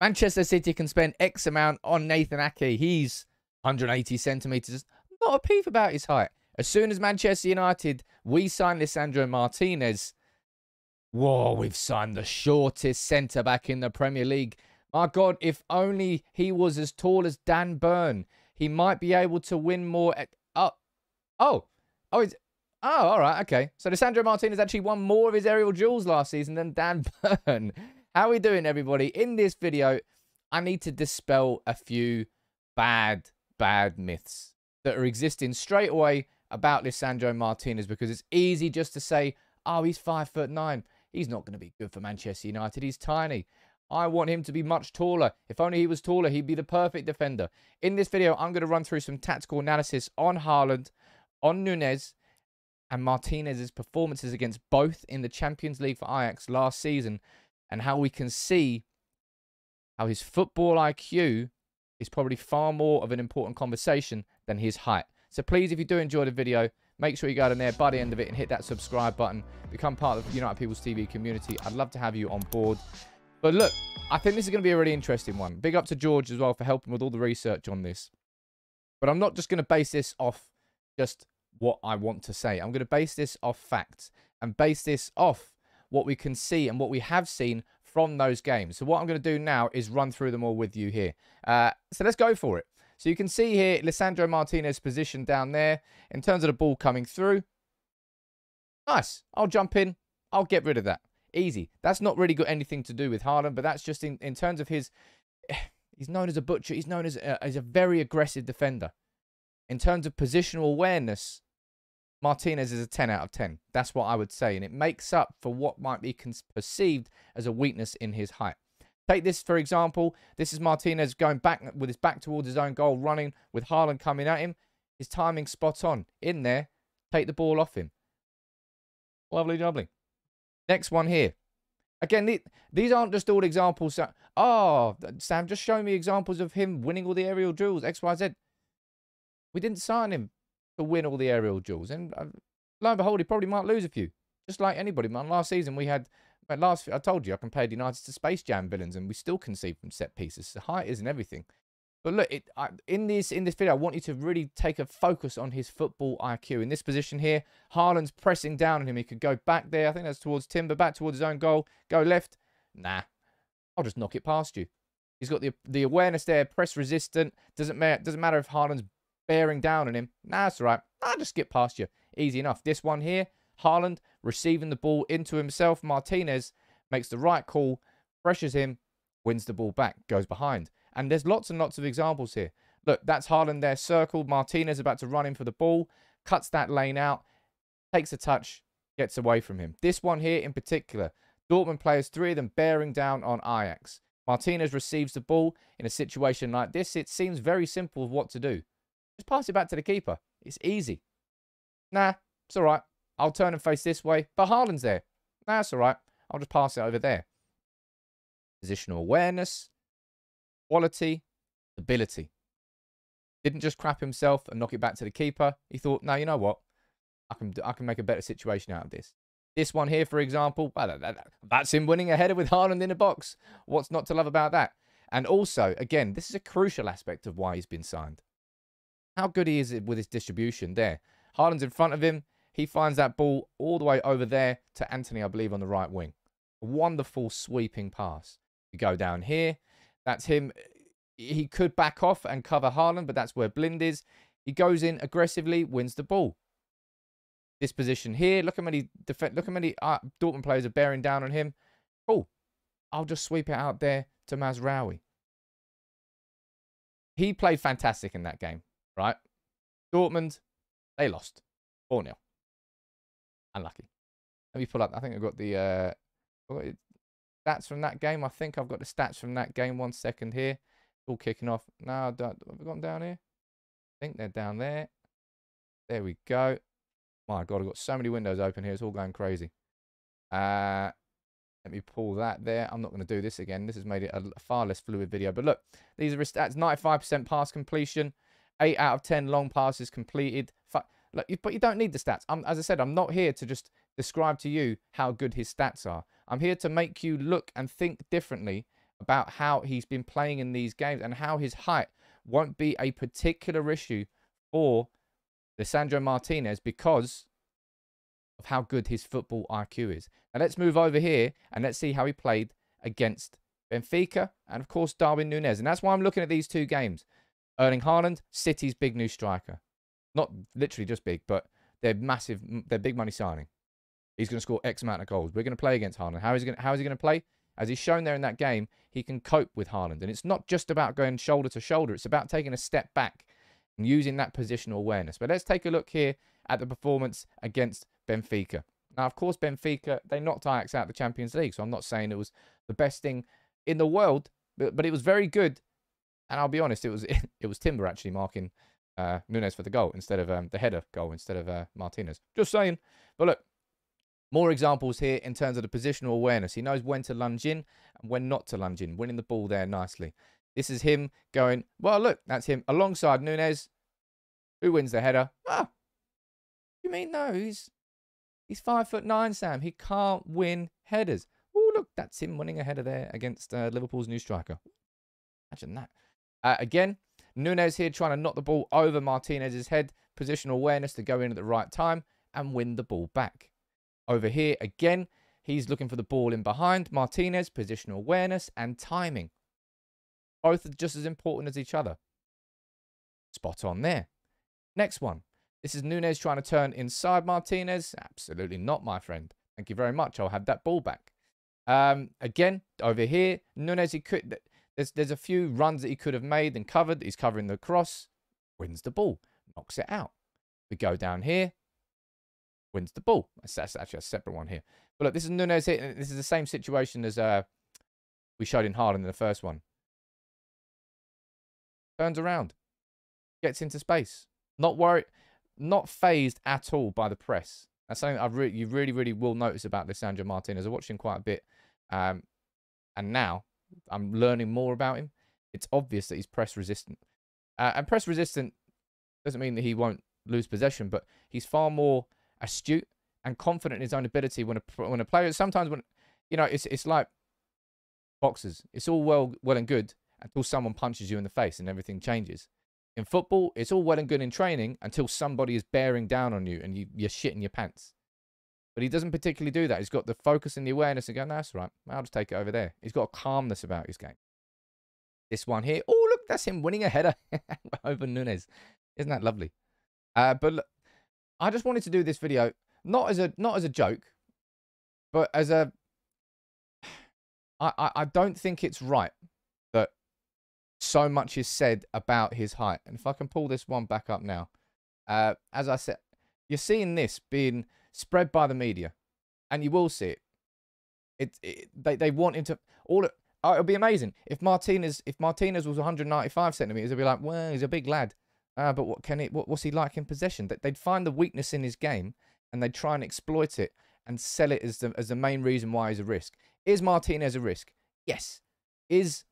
Manchester City can spend X amount on Nathan Ake. He's 180 centimetres. Not a peep about his height. As soon as Manchester United, we sign Lisandro Martinez. Whoa, we've signed the shortest centre-back in the Premier League. My God, if only he was as tall as Dan Burn, he might be able to win more. All right, okay. So Lisandro Martinez actually won more of his aerial duels last season than Dan Burn. How are we doing, everybody? In this video, I need to dispel a few bad myths that are existing straight away about Lisandro Martinez, because it's easy just to say, oh, he's 5'9". He's not going to be good for Manchester United. He's tiny. I want him to be much taller. If only he was taller, he'd be the perfect defender. In this video, I'm going to run through some tactical analysis on Haaland, on Nunez, and Martinez's performances against both in the Champions League for Ajax last season, and how we can see how his football IQ is probably far more of an important conversation than his height. So please, if you do enjoy the video, make sure you go down there by the end of it and hit that subscribe button. Become part of the United People's TV community. I'd love to have you on board. But look, I think this is going to be a really interesting one. Big up to George as well for helping with all the research on this. But I'm not just going to base this off just what I want to say. I'm going to base this off facts and base this off what we can see and what we have seen from those games. So what I'm going to do now is run through them all with you here. So let's go for it. So you can see here Lisandro Martinez's position down there in terms of the ball coming through. Nice. I'll jump in. I'll get rid of that. Easy. That's not really got anything to do with Haaland, but that's just in terms of his... He's known as a butcher. He's known as a very aggressive defender. In terms of positional awareness, Martinez is a 10 out of 10. That's what I would say. And it makes up for what might be perceived as a weakness in his height. Take this, for example. This is Martinez going back with his back towards his own goal, running with Haaland coming at him. His timing spot on. In there, take the ball off him. Lovely jubbly. Next one here. Again, these aren't just all examples. Oh, Sam, just show me examples of him winning all the aerial duels, X, Y, Z. We didn't sign him to win all the aerial duels. And lo and behold, he probably might lose a few. Just like anybody, man. Last season, we had... I told you, I compared United to Space Jam villains, and we still concede from set pieces. So height isn't everything. But look, in this video, I want you to really take a focus on his football IQ. In this position here, Haaland's pressing down on him. He could go back there. I think that's towards Timber, back towards his own goal. Go left. Nah, I'll just knock it past you. He's got the awareness there, press resistant. Doesn't matter if Haaland's bearing down on him. Nah, it's all right. I'll just skip past you. Easy enough. This one here, Haaland receiving the ball into himself. Martinez makes the right call, pressures him, wins the ball back, goes behind. And there's lots and lots of examples here. Look, that's Haaland there circled. Martinez about to run in for the ball. Cuts that lane out. Takes a touch. Gets away from him. This one here in particular. Dortmund players, three of them bearing down on Ajax. Martinez receives the ball in a situation like this. It seems very simple of what to do. Just pass it back to the keeper. It's easy. Nah, it's all right. I'll turn and face this way. But Haaland's there. Nah, that's all right. I'll just pass it over there. Positional awareness. Quality, ability. Didn't just crap himself and knock it back to the keeper. He thought, no, you know what? I can make a better situation out of this. This one here, for example, that's him winning a header with Haaland in the box. What's not to love about that? And also, again, this is a crucial aspect of why he's been signed. How good he is with his distribution there. Haaland's in front of him. He finds that ball all the way over there to Anthony, I believe, on the right wing. A wonderful sweeping pass. You go down here. That's him. He could back off and cover Haaland, but that's where Blind is. He goes in aggressively, wins the ball. This position here, look how many Dortmund players are bearing down on him. Cool. I'll just sweep it out there to Mazraoui. He played fantastic in that game, right? Dortmund, they lost 4-0. Unlucky. Let me pull up. I think I've got the... stats from that game. I think I've got the stats from that game. 1 second here. All kicking off. No, don't. Have we gone down here? I think they're down there. There we go. My God, I've got so many windows open here. It's all going crazy. Let me pull that there. I'm not going to do this again. This has made it a far less fluid video. But look, these are his stats. 95% pass completion. 8 out of 10 long passes completed. Look, but you don't need the stats. As I said, I'm not here to just describe to you how good his stats are. I'm here to make you look and think differently about how he's been playing in these games and how his height won't be a particular issue for Lisandro Martinez because of how good his football IQ is. Now let's move over here and let's see how he played against Benfica and of course Darwin Nunez. And that's why I'm looking at these two games. Erling Haaland, City's big new striker. Not literally just big, but they're massive, they're big money signing. He's going to score X amount of goals. We're going to play against Haaland. How is he going to play? As he's shown there in that game, he can cope with Haaland. And it's not just about going shoulder to shoulder. It's about taking a step back and using that positional awareness. But let's take a look here at the performance against Benfica. Now, of course, Benfica, they knocked Ajax out of the Champions League. So I'm not saying it was the best thing in the world, but it was very good. And I'll be honest, it was Timber actually marking Nunez for the goal instead of the header goal instead of Martinez. Just saying. But look, more examples here in terms of the positional awareness. He knows when to lunge in and when not to lunge in, winning the ball there nicely. This is him going, well, look, that's him alongside Nunez. Who wins the header? Ah, you mean no? He's 5'9", Sam. He can't win headers. Oh, look, that's him winning a header there against Liverpool's new striker. Imagine that. Again, Nunez here trying to knock the ball over Martinez's head. Positional awareness to go in at the right time and win the ball back. Over here, again, he's looking for the ball in behind. Martinez, positional awareness and timing. Both are just as important as each other. Spot on there. Next one. This is Nunez trying to turn inside Martinez. Absolutely not, my friend. Thank you very much. I'll have that ball back. Again, over here, Nunez, he could... There's a few runs that he could have made and covered. He's covering the cross. Wins the ball. Knocks it out. We go down here. Wins the ball. That's actually a separate one here. But look, this is Nunez here. This is the same situation as we showed in Haaland in the first one. Turns around. Gets into space. Not worried. Not phased at all by the press. That's something that you really, really will notice about Lisandro Martinez. I watched him quite a bit. And now I'm learning more about him. It's obvious that he's press resistant. And press resistant doesn't mean that he won't lose possession, but he's far more astute and confident in his own ability when a player, sometimes when, you know, it's like boxers. It's all well and good until someone punches you in the face and everything changes. In football, it's all well and good in training until somebody is bearing down on you and you're shitting your pants. But he doesn't particularly do that. He's got the focus and the awareness and go, no, that's right. I'll just take it over there. He's got a calmness about his game. This one here. Oh, look, that's him winning a header over Nunez. Isn't that lovely? But look, I just wanted to do this video, not as a joke, but as a... I don't think it's right that so much is said about his height. And if I can pull this one back up now. As I said, you're seeing this being spread by the media, and you will see it. They want him to all. It'll be amazing if Martinez was 195 centimeters. They'd be like, well, he's a big lad, but what's he like in possession? They'd find the weakness in his game, and they'd try and exploit it and sell it as the main reason why he's a risk. Is Martinez a risk? Yes. Is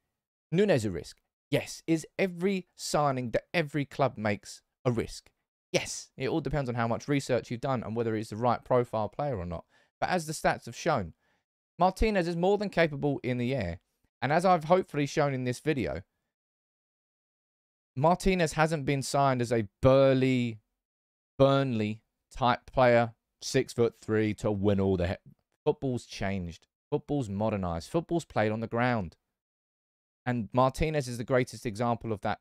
Nunez a risk? Yes. Is every signing that every club makes a risk? Yes, it all depends on how much research you've done and whether it's the right profile player or not. But as the stats have shown, Martinez is more than capable in the air. And as I've hopefully shown in this video, Martinez hasn't been signed as a burly, Burnley type player, 6'3", to win all the... Football's changed. Football's modernized. Football's played on the ground. And Martinez is the greatest example of that.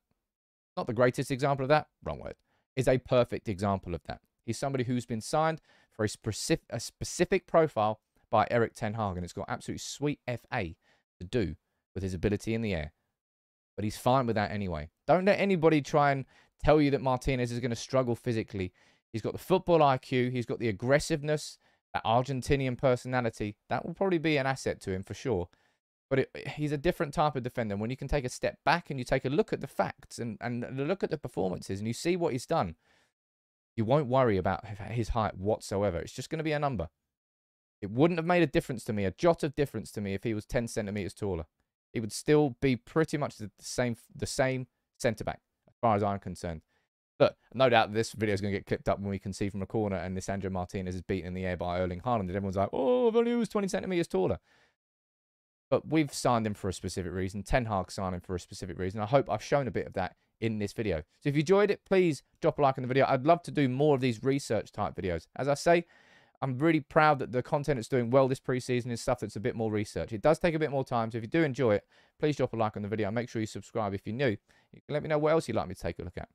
Not the greatest example of that. Wrong word. Is a perfect example of that. He's somebody who's been signed for a specific profile by Erik ten Hag, and it's got absolutely sweet FA to do with his ability in the air. But he's fine with that anyway. Don't let anybody try and tell you that Martinez is going to struggle physically. He's got the football IQ. He's got the aggressiveness, that Argentinian personality. That will probably be an asset to him for sure. But he's a different type of defender. When you can take a step back and you take a look at the facts and look at the performances and you see what he's done, you won't worry about his height whatsoever. It's just going to be a number. It wouldn't have made a difference to me, a jot of difference to me, if he was 10 centimetres taller. He would still be pretty much the same centre-back, as far as I'm concerned. Look, no doubt this video is going to get clipped up when we can see from a corner and Lisandro Martinez is beaten in the air by Erling Haaland. And everyone's like, oh, I've only was 20 centimetres taller. But we've signed him for a specific reason. Ten Hag signed him for a specific reason. I hope I've shown a bit of that in this video. So if you enjoyed it, please drop a like on the video. I'd love to do more of these research type videos. As I say, I'm really proud that the content that's doing well this preseason is stuff that's a bit more research. It does take a bit more time, so if you do enjoy it, please drop a like on the video. Make sure you subscribe if you're new. You can let me know what else you'd like me to take a look at.